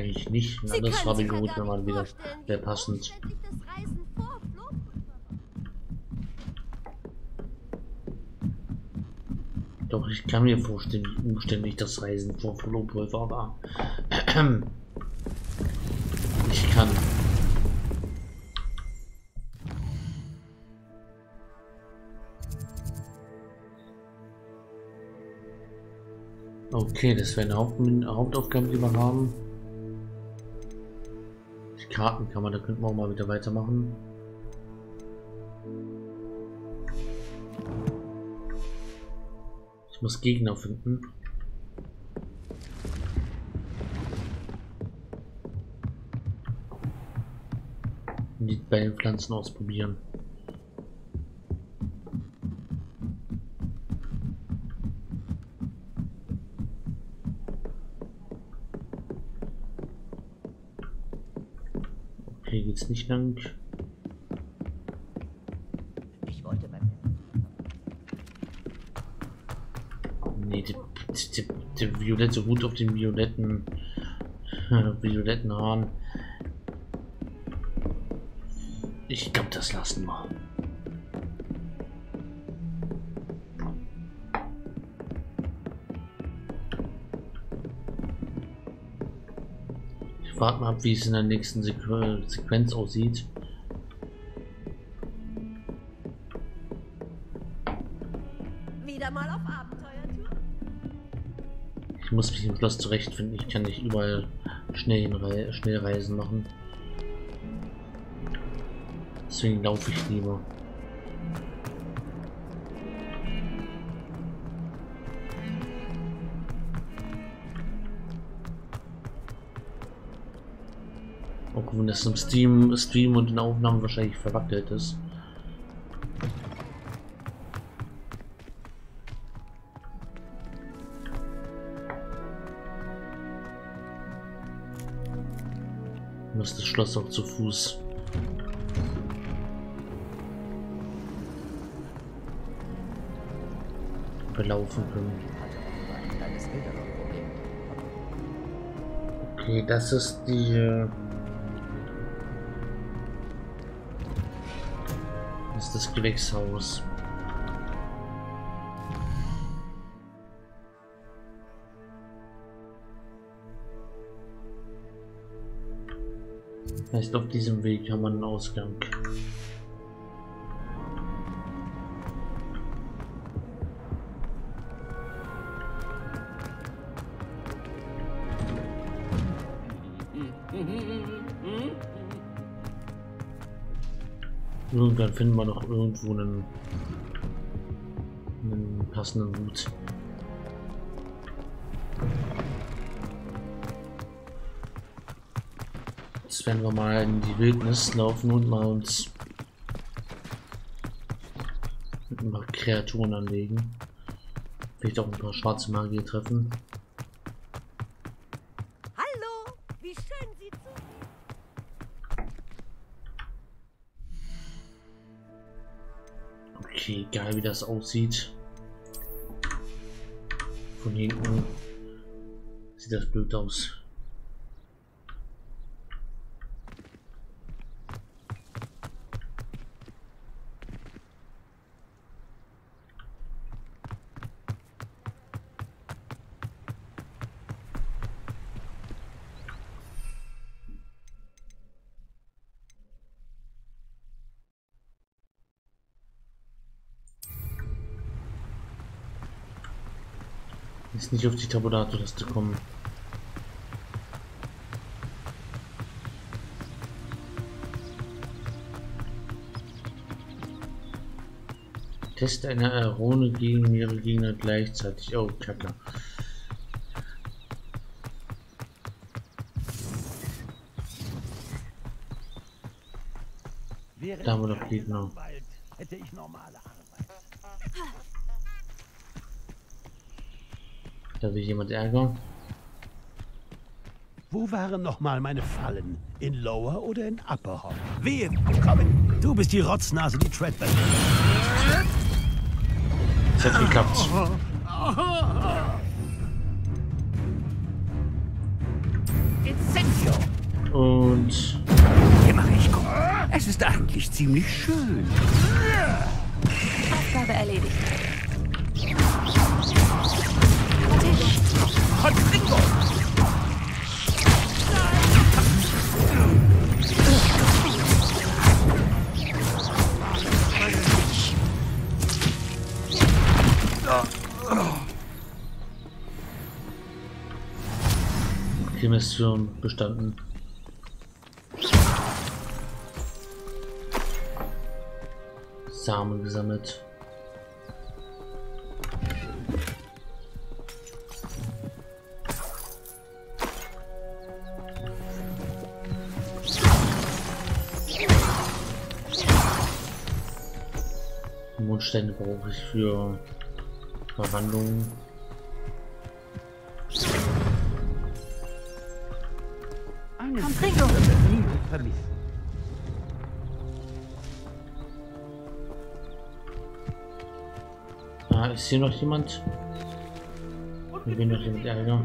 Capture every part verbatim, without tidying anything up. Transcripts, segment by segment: eigentlich nicht. Ein anderes Ravigut wäre mal wieder sehr passend. Doch, ich kann mir vorstellen, wie umständlich das Reisen vor Flohpulver war. Ich kann. Okay, das wäre eine Haupt Hauptaufgabe, die wir haben. Die Kartenkammer, da könnten wir auch mal wieder weitermachen. Ich muss Gegner finden. Und die bei den Pflanzen ausprobieren. Okay, geht's nicht lang. Der violette Hut auf den violetten violetten Haaren. Ich glaube, das lassen wir. Ich warte mal ab, wie es in der nächsten Sequ- Sequenz aussieht. Wieder mal auf Abenteuertour. Ich muss mich im Schloss zurechtfinden, ich kann nicht überall schnell hinrei- schnell Reisen machen. Deswegen laufe ich lieber. Auch wenn das im Stream, Stream und in Aufnahmen wahrscheinlich verwackelt ist. Muss das Schloss auch zu Fuß. Laufen können. Okay, das ist die. Das ist das Gewächshaus. Heißt, auf diesem Weg haben wir einen Ausgang. Irgendwann finden wir noch irgendwo einen, einen passenden Hut. Jetzt werden wir mal in die Wildnis laufen und mal uns ein paar Kreaturen anlegen. Vielleicht auch ein paar schwarze Magier treffen. Egal wie das aussieht. Von hinten sieht das blöd aus. Ist nicht auf die Tabulatorliste kommen. Test eine Arone gegen mehrere Gegner gleichzeitig. Oh, Kacke. Da haben wir doch Gegner. Hätte ich normale Arbeit. Da will jemand Ärger. Wo waren nochmal meine Fallen? In Lower oder in Upper Hall? Wehe, kommen! Du bist die Rotznase, die Treadband. Es hat geklappt. Und... Hier mache ich Kuh. Es ist eigentlich ziemlich schön. Aufgabe erledigt. Hot Bingo! Okay, Mission bestanden. Samen gesammelt. Mondsteine brauche ich für Verwandlungen. Eine Sitzung wird niemand vermissen. Ah, ist hier noch jemand? Wir bin noch jemand Ärger.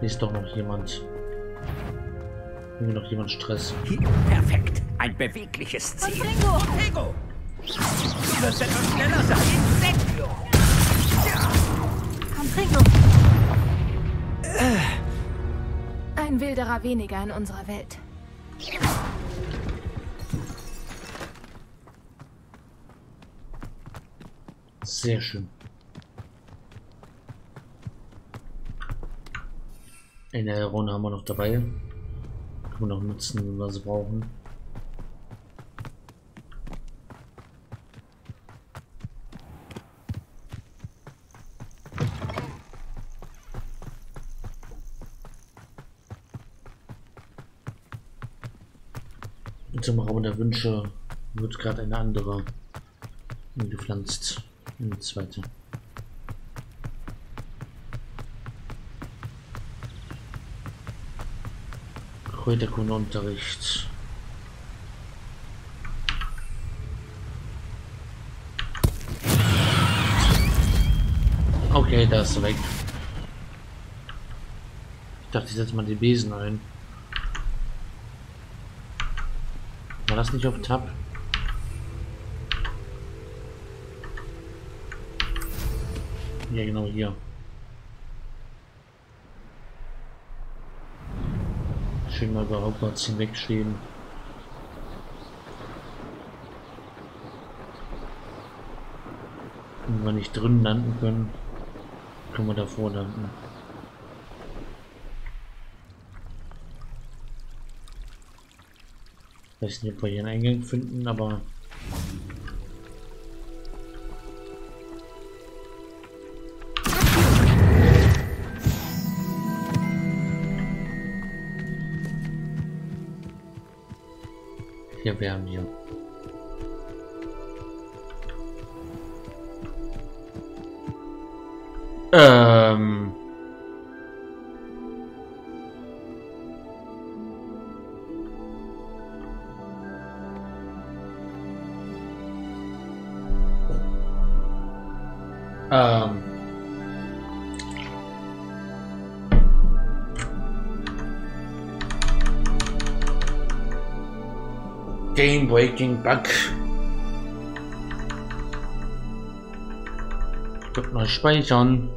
Ist doch noch jemand. Irgendwie noch jemand Stress. Perfekt. Ein bewegliches Ziel. Ego. Du wirst etwas schneller sein. Insektio. Kontringo. Ein Wilderer weniger in unserer Welt. Sehr schön. Eine Heroine haben wir noch dabei. Können wir noch nutzen, wenn wir sie brauchen. Und zum Raum der Wünsche wird gerade eine andere gepflanzt. Eine zweite. Kräuterkundeunterricht. Okay, da ist er weg. Ich dachte, ich setze mal den Besen ein. War das nicht auf Tab? Ja, genau hier. Schön mal über Hogwarts hinwegschieben. Wenn wir nicht drin landen können, können wir davor landen. Ich weiß nicht, ob wir hier einen Eingang finden, aber... Ja, wir haben hier. Ähm. Ähm. Game Breaking Bug. Ich würde mal speichern.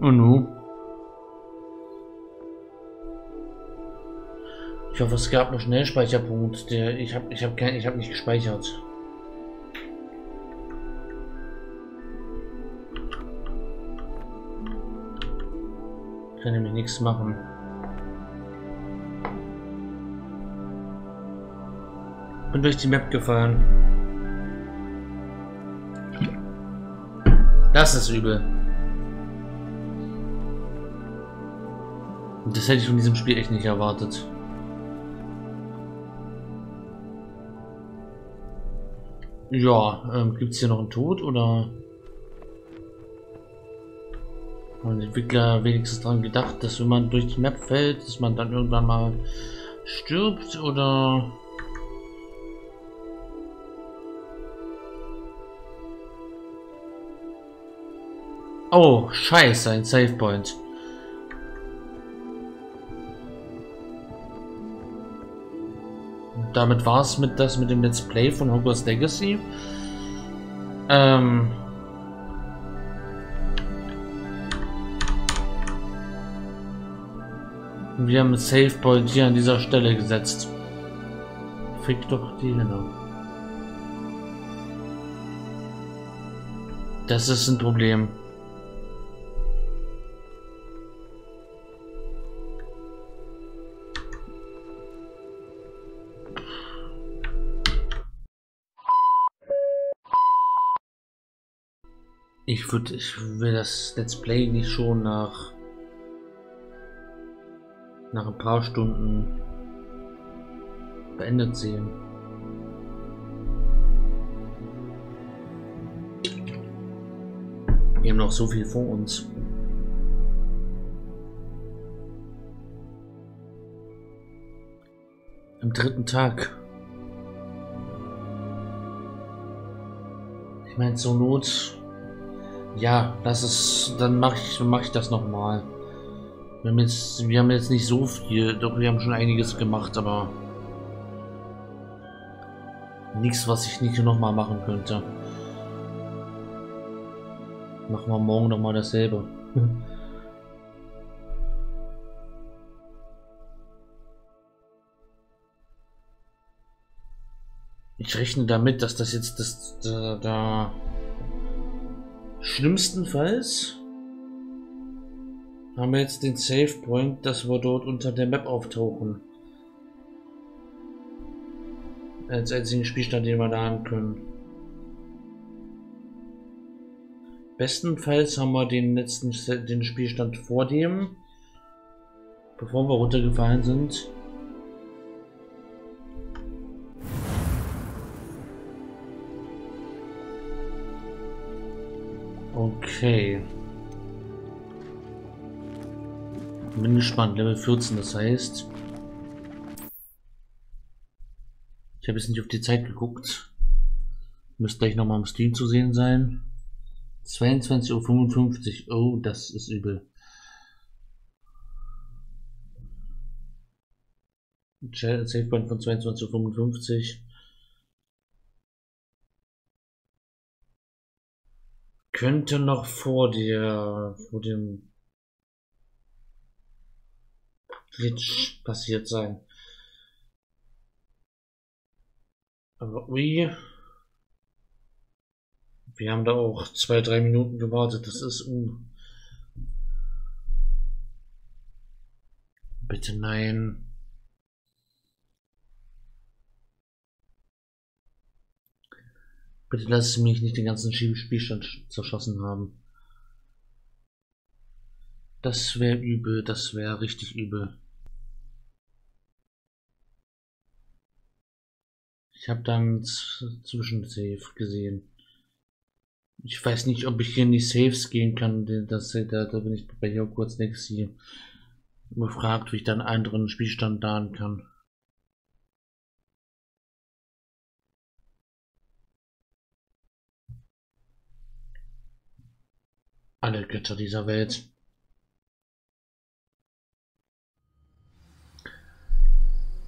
Oh no. Ich hoffe, es gab einen Schnellspeicherpunkt. Der ich habe, ich habe kein, ich habe nicht gespeichert. Ich kann nämlich nichts machen. Bin durch die Map gefahren. Das ist übel. Und das hätte ich von diesem Spiel echt nicht erwartet. Ja, ähm, gibt es hier noch einen Tod oder? Haben die Entwickler wenigstens daran gedacht, dass wenn man durch die Map fällt, dass man dann irgendwann mal stirbt oder? Oh, scheiße, ein Savepoint. Damit war es mit das mit dem Let's Play von Hogwarts Legacy. Ähm Wir haben Savepoint hier an dieser Stelle gesetzt. Fick doch die Hände. Das ist ein Problem. Ich würde, ich will das Let's Play nicht schon nach nach ein paar Stunden beendet sehen. Wir haben noch so viel vor uns. Am dritten Tag. Ich meine, zur Not. Ja, das ist, dann mache ich, mache ich das nochmal. Wir haben jetzt, wir haben jetzt nicht so viel, doch wir haben schon einiges gemacht, aber nichts, was ich nicht nochmal machen könnte. Machen wir morgen nochmal dasselbe. Ich rechne damit, dass das jetzt das da. da Schlimmstenfalls haben wir jetzt den Save Point, dass wir dort unter der Map auftauchen. Als einzigen Spielstand, den wir da haben können. Bestenfalls haben wir den letzten den Spielstand vor dem, bevor wir runtergefallen sind. Okay. Bin gespannt, Level vierzehn, das heißt. Ich habe jetzt nicht auf die Zeit geguckt. Müsste gleich nochmal im Stream zu sehen sein. zweiundzwanzig Uhr fünfundfünfzig. Oh, das ist übel. Savepoint von zweiundzwanzig Uhr fünfundfünfzig. Könnte noch vor der, vor dem Glitch passiert sein. Aber ui. Wir haben da auch zwei, drei Minuten gewartet. Das ist un. Bitte nein. Bitte lass mich nicht den ganzen Spielstand zerschossen haben. Das wäre übel, das wäre richtig übel. Ich habe dann Zwischensave gesehen. Ich weiß nicht, ob ich hier in die Saves gehen kann. Das, da, da bin ich bei hier kurz nächstes hier befragt, wie ich dann einen anderen Spielstand laden kann. Alle Götter dieser Welt.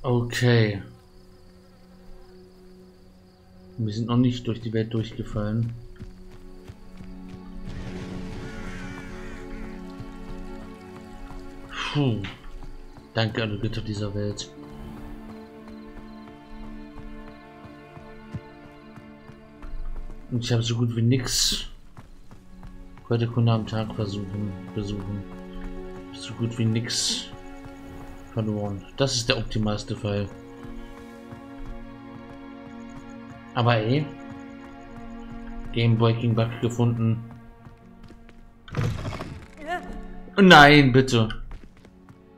Okay. Wir sind noch nicht durch die Welt durchgefallen. Puh. Danke, alle Götter dieser Welt. Und ich habe so gut wie nichts. Heute Kunde am Tag versuchen, besuchen. So gut wie nichts verloren. Das ist der optimalste Fall. Aber ey, Game-Breaking Bug gefunden. Nein, bitte.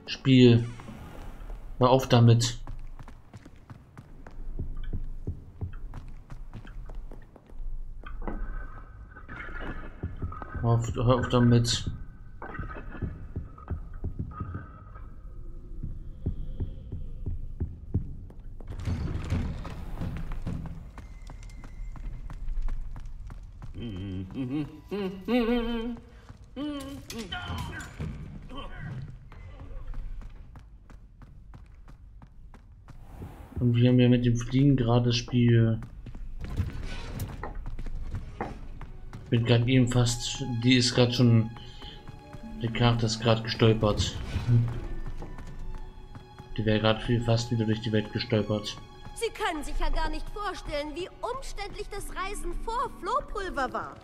Spiel. Hör auf damit. Auf, auf damit. Und wir haben ja mit dem Fliegen gerade das Spiel. Ich bin gerade eben fast. Die ist gerade schon. Der Charakter ist gerade gestolpert. Die wäre gerade fast wieder durch die Welt gestolpert. Sie können sich ja gar nicht vorstellen, wie umständlich das Reisen vor Flohpulver war.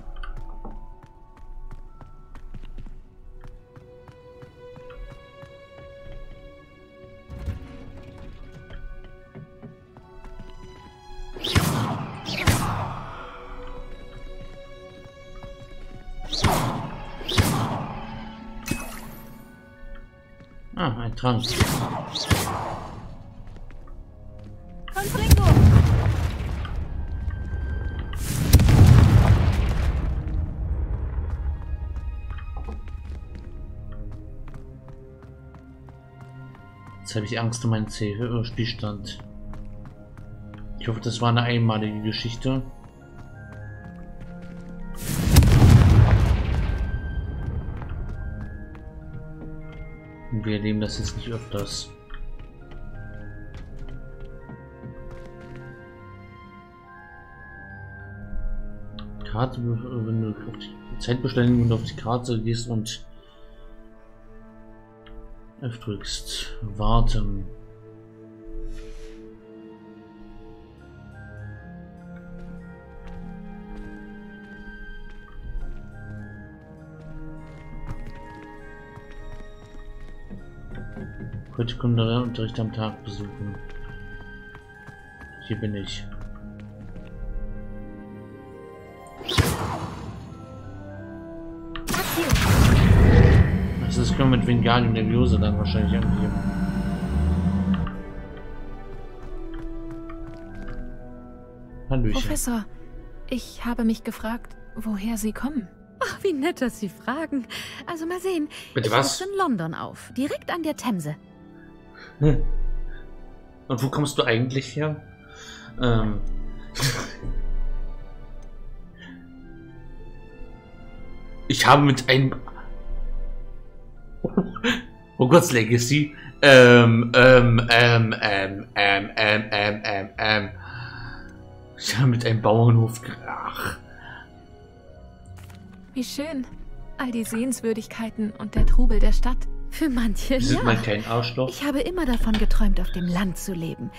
Ah, ein Trank. Jetzt habe ich Angst um meinen Spielstand. Ich hoffe, das war eine einmalige Geschichte. Und wir erleben das jetzt nicht öfters. Karte, wenn du auf die Zeitbeschleunigung und auf die Karte gehst und F drückst, warten. Heute können wir Unterricht am Tag besuchen. Hier bin ich. Also das können wir mit Wingardium Leviosa dann wahrscheinlich angeben. Hallöchen. Professor, ich habe mich gefragt, woher Sie kommen. Ach, wie nett, dass Sie fragen. Also mal sehen. Bitte was? Ich wachse in London auf, direkt an der Themse. Hm. Und wo kommst du eigentlich her? Ähm. Ich habe mit einem Hogwarts Legacy ähm ähm ähm ähm ähm ähm ähm ähm ähm ich habe mit einem Bauernhof. Ach. Wie schön, all die Sehenswürdigkeiten und der Trubel der Stadt. Für manche, ja. Mein kleiner Arschloch. Ich habe immer davon geträumt, auf dem Land zu leben.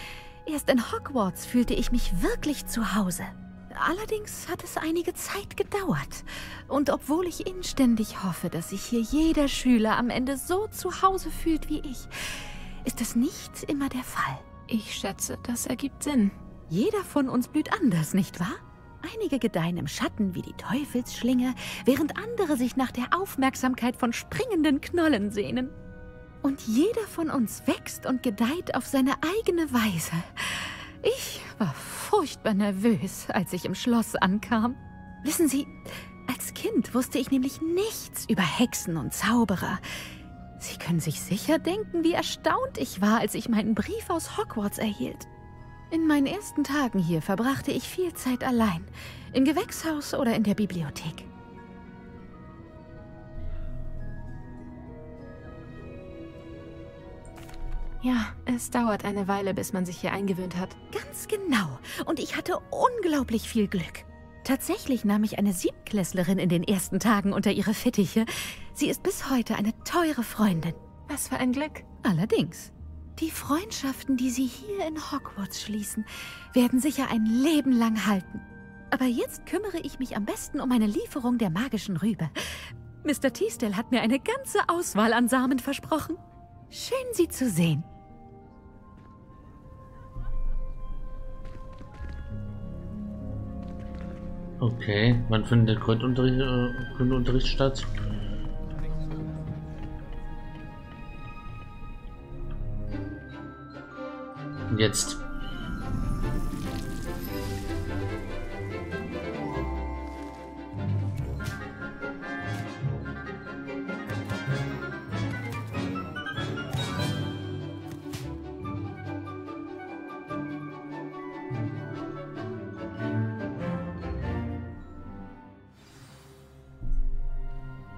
Erst in Hogwarts fühlte ich mich wirklich zu Hause. Allerdings hat es einige Zeit gedauert. Und obwohl ich inständig hoffe, dass sich hier jeder Schüler am Ende so zu Hause fühlt wie ich, ist das nicht immer der Fall. Ich schätze, das ergibt Sinn. Jeder von uns blüht anders, nicht wahr? Einige gedeihen im Schatten wie die Teufelsschlinge, während andere sich nach der Aufmerksamkeit von springenden Knollen sehnen. Und jeder von uns wächst und gedeiht auf seine eigene Weise. Ich war furchtbar nervös, als ich im Schloss ankam. Wissen Sie, als Kind wusste ich nämlich nichts über Hexen und Zauberer. Sie können sich sicher denken, wie erstaunt ich war, als ich meinen Brief aus Hogwarts erhielt. In meinen ersten Tagen hier verbrachte ich viel Zeit allein, im Gewächshaus oder in der Bibliothek. Ja, es dauert eine Weile, bis man sich hier eingewöhnt hat. Ganz genau. Und ich hatte unglaublich viel Glück. Tatsächlich nahm ich eine Siebtklässlerin in den ersten Tagen unter ihre Fittiche. Sie ist bis heute eine teure Freundin. Was für ein Glück. Allerdings. Die Freundschaften, die Sie hier in Hogwarts schließen, werden sicher ein Leben lang halten. Aber jetzt kümmere ich mich am besten um eine Lieferung der magischen Rübe. Mister Teasdale hat mir eine ganze Auswahl an Samen versprochen. Schön, Sie zu sehen. Okay, wann findet der Grundunterricht, äh, Grundunterricht statt? Jetzt.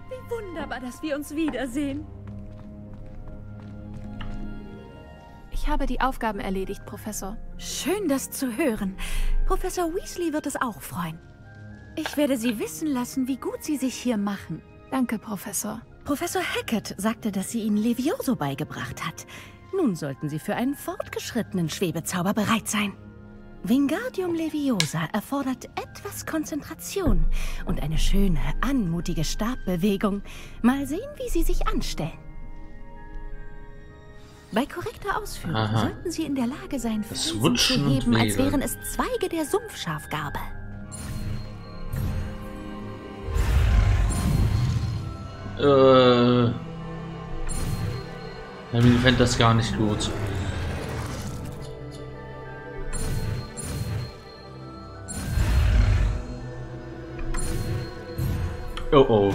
Wie wunderbar, dass wir uns wiedersehen. Ich habe die Aufgaben erledigt, Professor. Schön, das zu hören. Professor Weasley wird es auch freuen. Ich werde Sie wissen lassen, wie gut Sie sich hier machen. Danke, Professor. Professor Hackett sagte, dass sie Ihnen Levioso beigebracht hat. Nun sollten Sie für einen fortgeschrittenen Schwebezauber bereit sein. Wingardium Leviosa erfordert etwas Konzentration und eine schöne, anmutige Stabbewegung. Mal sehen, wie Sie sich anstellen. Bei korrekter Ausführung Aha. sollten Sie in der Lage sein, Felsen zu heben, als wären es Zweige der Sumpfschafgarbe. Äh... Ja, mir gefällt das gar nicht gut. Oh oh.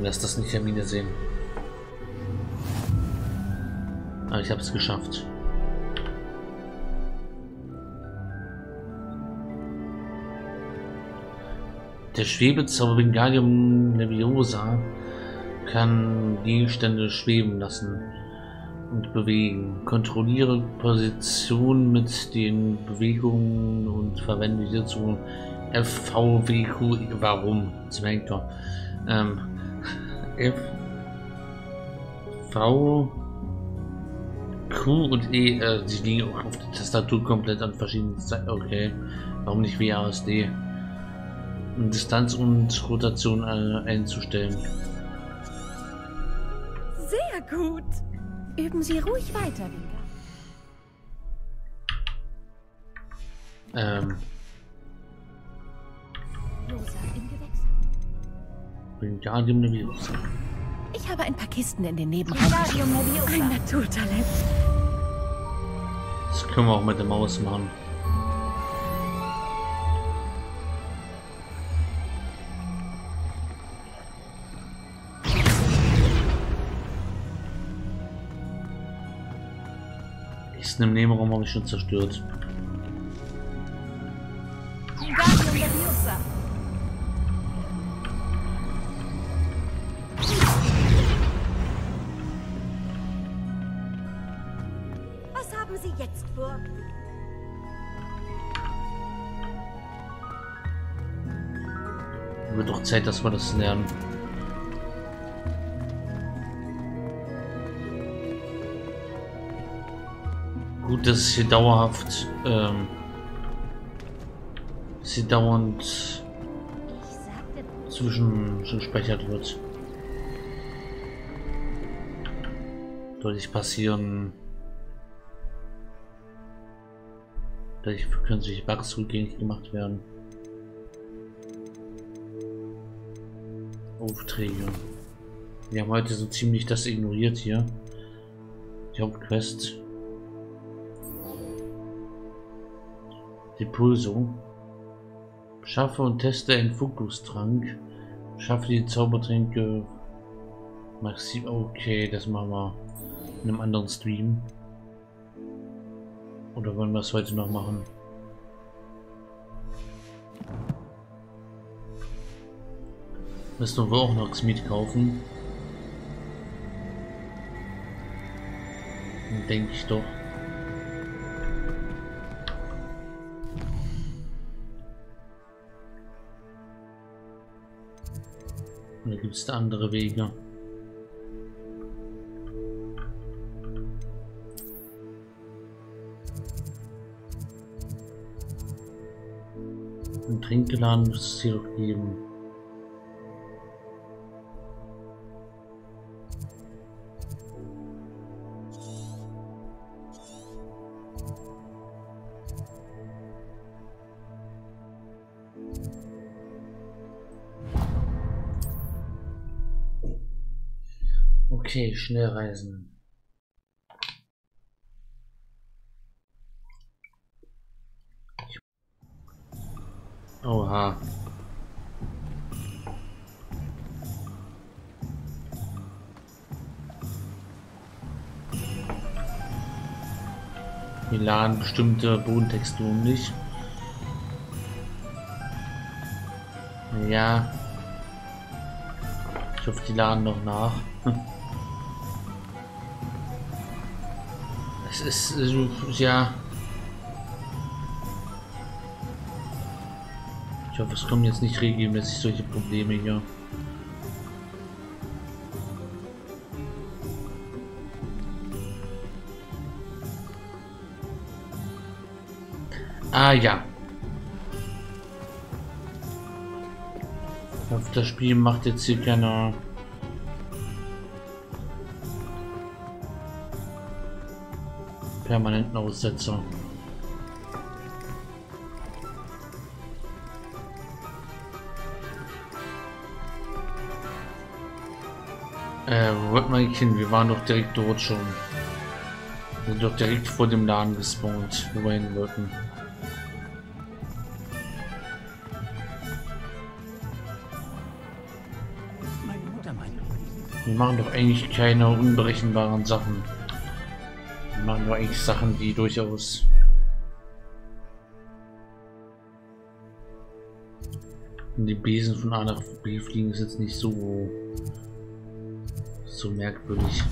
Lass das nicht Hermine sehen. Aber ich habe es geschafft. Der Schwebezauber Wingardium Leviosa kann Gegenstände schweben lassen und bewegen. Kontrolliere Position mit den Bewegungen und verwende hierzu F V W Q. Warum? Das merkt doch. Ähm, F V... Q und E, äh, die liegen auch auf der Tastatur komplett an verschiedenen Seiten. Okay, warum nicht W A S D? Um Distanz und Rotation äh, einzustellen. Sehr gut. Üben Sie ruhig weiter, Wingardium. Ähm. Rosa im Gewächshaus. Wingardium Leviosa. Ich habe ein paar Kisten in den Nebenraum. Ein Naturtalent. Das können wir auch mit der Maus machen. Kisten im Nebenraum habe ich schon zerstört. Wird doch Zeit, dass wir das lernen. Gut, dass es hier dauerhaft, ähm, dass hier dauernd zwischen gespeichert wird. Deutlich passieren. Vielleicht können sich Bugs rückgängig gemacht werden. Aufträge. Wir haben heute so ziemlich das ignoriert hier. Die Hauptquest. Depulso. Schaffe und teste einen Fokustrank. Schaffe die Zaubertränke. Maxim. Okay, das machen wir in einem anderen Stream. Oder wollen wir es heute noch machen? Müssen wir auch noch Xmeat kaufen? Denke ich doch. Und da gibt es andere Wege. Ein Trinkgeladen muss es hier doch geben. Okay, schnell reisen. Oha. Wir laden bestimmte Bodentexturen nicht. Ja. Ich hoffe, die laden noch nach. Es ist, ja. Ich hoffe, es kommen jetzt nicht regelmäßig solche Probleme hier. Ah ja. Ich hoffe, das Spiel macht jetzt hier keine... permanenten Aussetzer. Äh, wo wollten wir eigentlich hin? Wir waren doch direkt dort schon. Wir sind doch direkt vor dem Laden gespawnt, wo wir hin wollten. Wir machen doch eigentlich keine unberechenbaren Sachen. Wir machen doch eigentlich Sachen, die durchaus... Und die Besen von A nach B fliegen ist jetzt nicht so... so merkwürdig.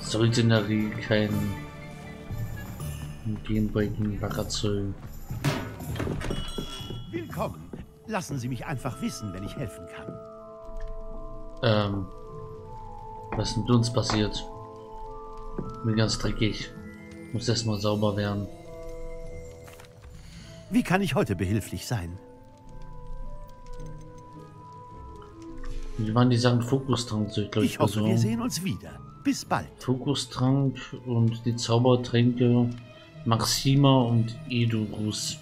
Sollte in der Regel kein... Gameplay gegen Wacker zählen. Willkommen! Lassen Sie mich einfach wissen, wenn ich helfen kann. Ähm. Was ist mit uns passiert? Bin ganz dreckig. Muss erstmal sauber werden. Wie kann ich heute behilflich sein? Wie waren die Sachen? Fokustrank, so ich glaube. Ich hoffe, wir sehen uns wieder. Bis bald. Fokustrank und die Zaubertränke Maxima und Edurus.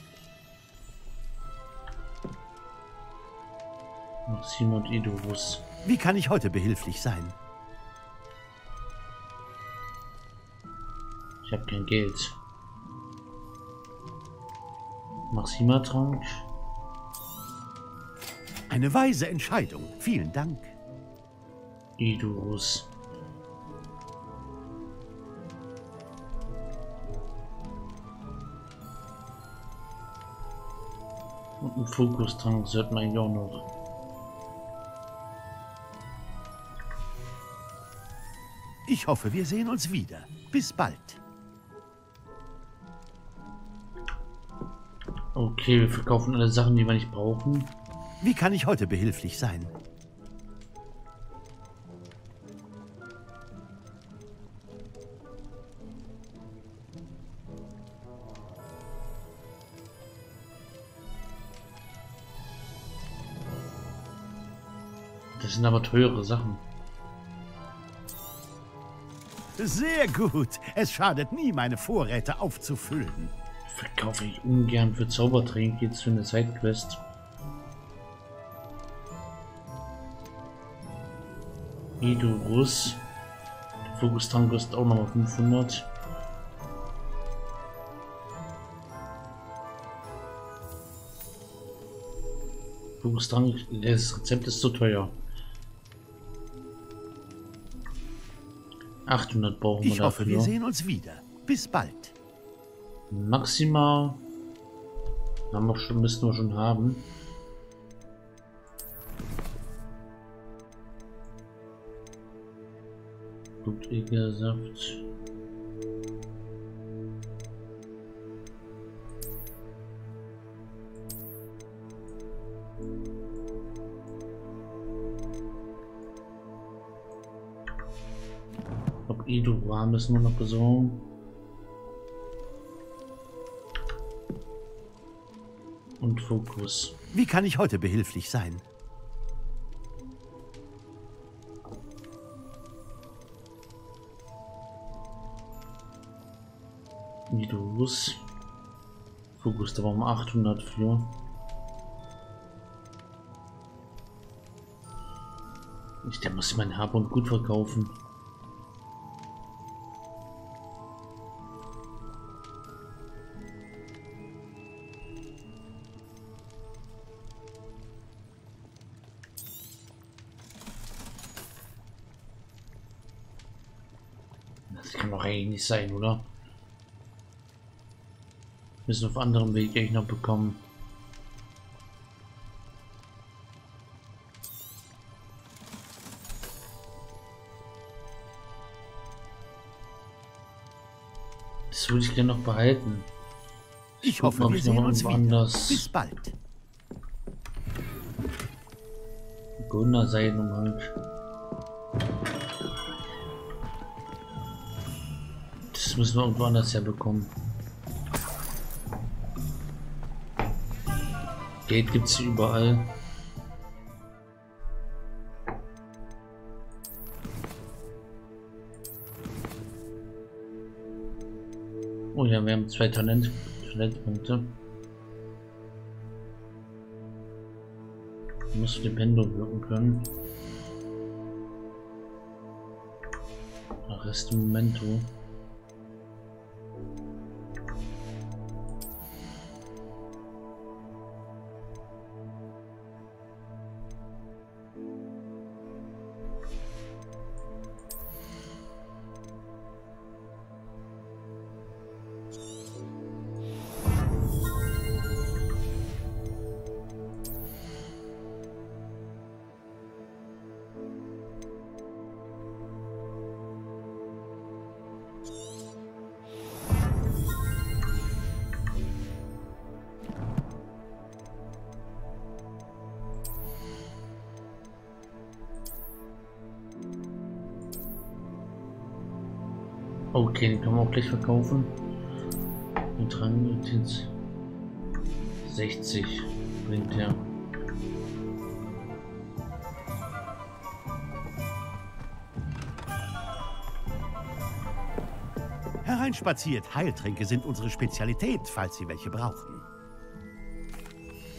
Maxima und Edurus. Wie kann ich heute behilflich sein? Ich habe kein Geld. Maxima-Trank. Eine weise Entscheidung. Vielen Dank. Edurus. Und ein Fokustrank sollte man ja auch noch. Ich hoffe, wir sehen uns wieder. Bis bald. Okay, wir verkaufen alle Sachen, die wir nicht brauchen. Wie kann ich heute behilflich sein? Das sind aber teure Sachen. Sehr gut. Es schadet nie, meine Vorräte aufzufüllen. Verkaufe ich ungern für Zaubertränke jetzt für eine Sidequest. Edurus. Der Fokustrank kostet auch nochmal fünfhundert. Fokustrank, das Rezept ist zu teuer. achthundert brauchen wir dafür. Ich hoffe, wir sehen uns wieder. Bis bald. Maxima haben wir schon, müssen wir schon haben. Blutegelsaft. Edura müssen wir noch besorgen. Und Fokus. Wie kann ich heute behilflich sein? Edurus. Fokus, da waren wir achthundert für. Ich, da muss ich mein Hab und Gut verkaufen. Das kann doch eigentlich nicht sein, oder? Müssen auf anderem Weg eigentlich noch bekommen. Das würde ich gerne noch behalten. Ich Guck, hoffe, wir ich sehen noch uns anders. Bis bald. Goldener Seidenumhang. Das müssen wir irgendwo anders herbekommen. Geld gibt es überall. Oh ja, wir haben zwei Talent Talentpunkte. Ich muss Flipendo wirken können. Arresto Momento. Okay, den können wir auch gleich verkaufen. Und Trangenutens sechzig bringt er. Hereinspaziert, Heiltränke sind unsere Spezialität, falls Sie welche brauchen.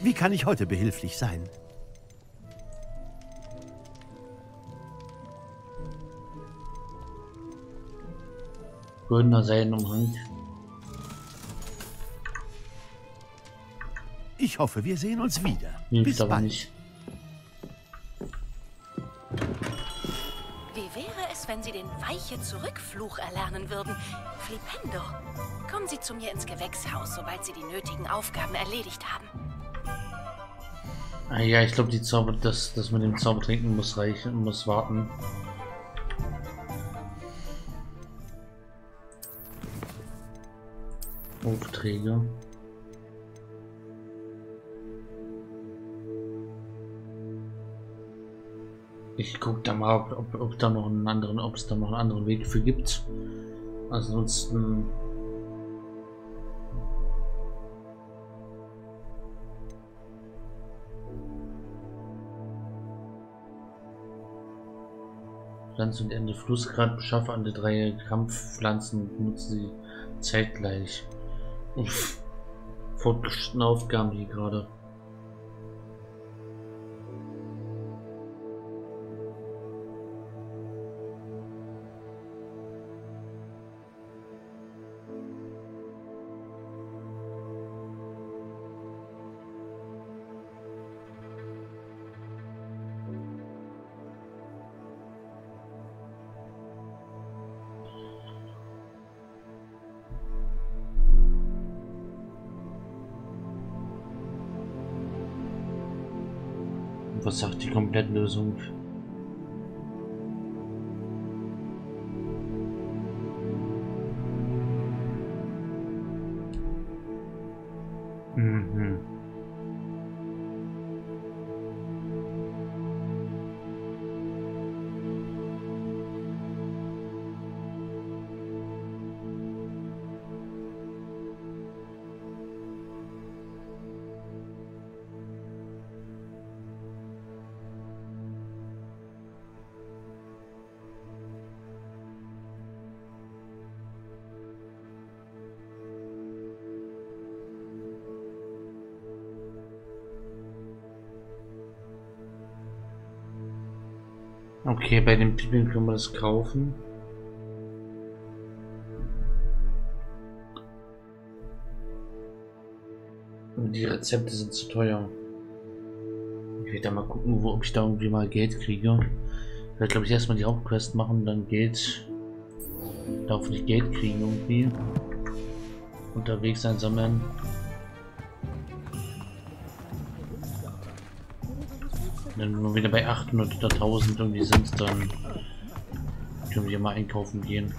Wie kann ich heute behilflich sein? Goldener Seidenumhang. Ich hoffe, wir sehen uns wieder. Hilft Bis aber bald. Nicht. Wie wäre es, wenn Sie den Weiche-Zurück-Fluch erlernen würden? Flipendo, kommen Sie zu mir ins Gewächshaus, sobald Sie die nötigen Aufgaben erledigt haben. Ah ja, ich glaube, die Zauber, dass das mit dem Zauber trinken muss reichen, muss warten. Aufträge. Ich gucke da mal, ob, ob, ob da noch einen anderen, ob es da noch einen anderen Weg für gibt. Ansonsten Pflanze und Ende Flussgrad, beschaffe an der drei Kampfpflanzen und nutze sie zeitgleich. Uff, fortgeschrittene Aufgaben hier gerade. Was sagt die Komplettlösung? Mhm. Okay, bei den Pippen können wir das kaufen. Und die Rezepte sind zu teuer. Ich werde da mal gucken, wo, ob ich da irgendwie mal Geld kriege. Ich werde, glaube ich, erstmal die Hauptquest machen, dann Geld. Da hoffentlich Geld kriegen irgendwie. Unterwegs einsammeln. Wenn wir wieder bei achthundert oder tausend irgendwie sind, dann können wir mal einkaufen gehen.